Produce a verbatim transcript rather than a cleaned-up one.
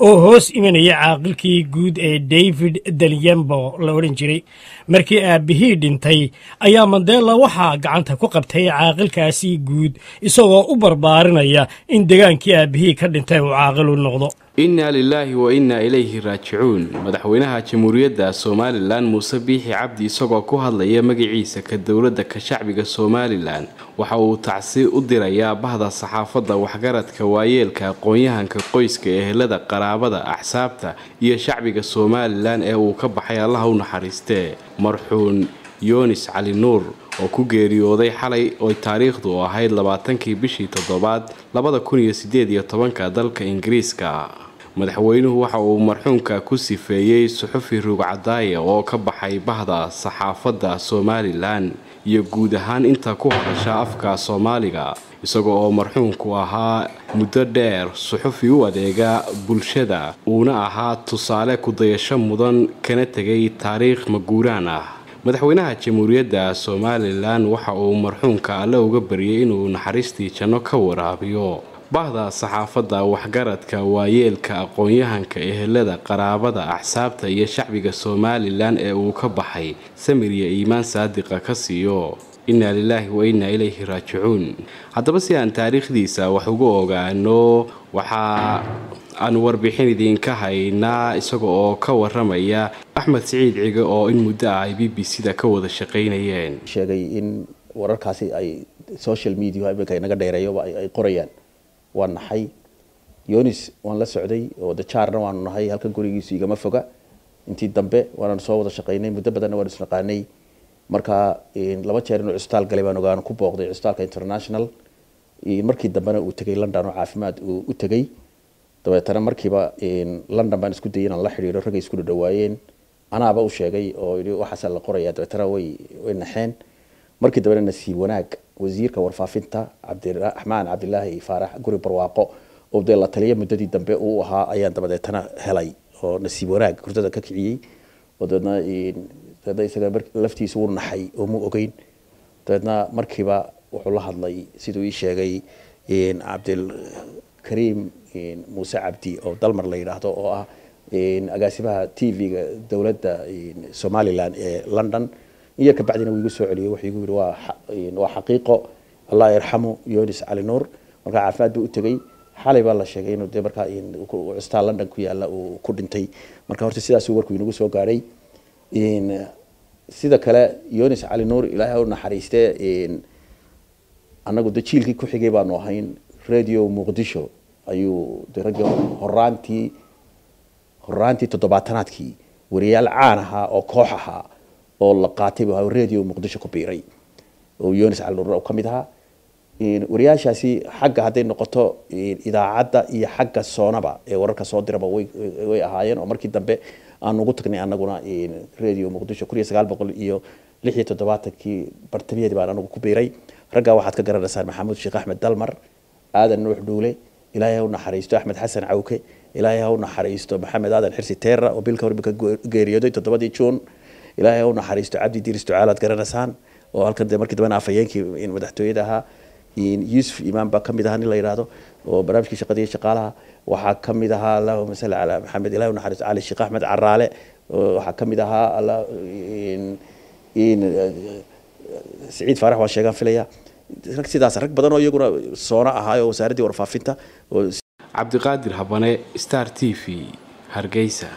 وهوس إيمانية عاقل كي جود ديفيد دليامبو لورنجري مركي أبيه دنتي أيام مندلا وحى قعنتها كقبتها عاقل كاسي جود يسوى أبر بارنا يا إن دجان كي أبيه كدنتي وعاقل النقضة. إنا لله وإنا إليه راجعون مدحوينها جمهورية الصوماليلاند مسبيح عبدي سوى كهلا يا مجيسة كدورة كشعب الصوماليلاند وحاو تعسير الدراية بعض الصحافة وحجرت كوايل كقويها كقيس كإهلدا قرابة أحسابته يا شعب الصوماليلاند أو كبحي الله ونحرسته مرحون يونس علي نور وكو geeriyooday xalay oo taariikhdu ahayd labaatanka bishii toddobaad laba kun iyo siddeed iyo toban dalka Ingiriiska. Madaxweynuhu waxa uu marxuumka ku sifeeyay suxufi ruucadaaya oo ka baxay bahda saxaafadda Somaliland iyo guud ahaan inta ku hadasha afka Soomaaliga isagoo oo marxuumku ahaa muddo dheer suxufi u adeega bulshada uuna ahaa tusaale ku dayasho mudan kana tagay taariikh maguuraan ah. Madaxweynaha Jamhuuriyadda Somaliland waxa uu marxuumka Alle uga bariyay inuu naxariistii janno ka waraabiyo bahda saxaafadda waxgaradka waayeelka aqoonyahanka ehelada qaraabada ahsaabta iyo shacbiga Somaliland ee uu ka baxay samiriya iimaan saadiqa ka siiyo inna lillahi wa inna ilayhi raaji'un hadaba si aan taariikhdiisa wax uga ogaano waxa aan warbixin idin ka haynaa isagoo ka warramaya Ahmed Saciid Ciga oo in muddo ay B B C-da ka wada shaqeynayeen sheegay in wararkaasi ay social media ayba inaga dheereeyo ay qorayaan waan nahay Yoonis waan la socday oo dajaarna waan nahay halkan gurigiisa igama foga intii dambe waan soo wada shaqeynay muddo badan waan isla qaanay marka in laba jeer inuu isbitaal galay baan ogaan ku booqday isbitaalka international ee markii dambana uu tagay London oo caafimaad uu u tagay dabeetana markiiba in London baan isku dayay in la xiriiro rag isku dhawaayeen anaaba u sheegay oo yiri waxa sal la qoraya dabeetana way way naxeen markii dambana nasiib wanaag wasiirka warfaafinta Cabdiraxmaan Cabdillaahi Faarax guri barwaaqo oo dad la taliya muddadii dambe uu ahaa ayaan dabeetana helay oo nasiib wanaag hurdada ka kiciyay wadana in taday isaga laftiisa uu naxay oo mu ogeyn dadna markiiba wuxuu la hadlay sidoo ii sheegay in Cabdil Karim in Muuse Cabdi oo dalmar la yiraahdo oo ah in agaasibaha T V-ga dawladda in Somaliland ee London iyo ka bacdina wiigu soo celiyay wax igu yiri waa in waa xaqiiqo Allah yarhamu Yoonis Cali Nuur marka caafimaad uu tagay xalay baa la sheegay inuu de marka in uu isbitaal London ku yaala uu ku dhintay marka horta sidaas uu warku inagu soo gaaray in sida kale Yoonis Cali Nuur ilaahay uu naxariistay in anagu dajiilkii ku xigay baan ahayn radio Muqdisho ayuu darajo horaanti horaanti toddobaatanaadkii wariyaal caan ah oo koox ah oo la qaatay radio Muqdisho ku biiray oo Yoonis Cali Nuur ka mid ahaa in wariyaashaasi xagga haday noqoto idaacada iyo xagga soonaba ee wararka soo diraba way way ahaayeen oo markii dambe aan ugu tagnay anaguna in radio Muqdisho kun iyo sagaal boqol iyo lix iyo toddoba ki bartamiyeed baan anagu ku biiray ragga waxaad ka garanaysaa Maxamed Sheekh Axmed Dalmar aadan Nuux Dhuule ilaahay uu naxariisto Axmed Xasan Cawke ilaahay uu naxariisto Maxamed Aadan Xirsi Teerra oo bilka horba ka geeriyooday toddoba Juun ilaahay uu naxariisto Cabdi Diris Ducaalaad garanaysaan oo halkan markii dambe afayeenkii in madaxtooyada ahaa in Yusuf Imaan ba kamid ahaan la yiraahdo oo barnaamijkii shaqadiga shaqaalaha waxa kamid ahaa Allahu masalla ala Maxamed ilaahay uu naxariisto Cali Sheekh Axmed Caraale waxa kamid ahaa Allah in in Saciid Faarax waa sheegan filaya ركسيداس رك بدن ويجونا صورة هاي وساردي ورفافتها عبد القادر هبانة ستار تي في هرجيسة.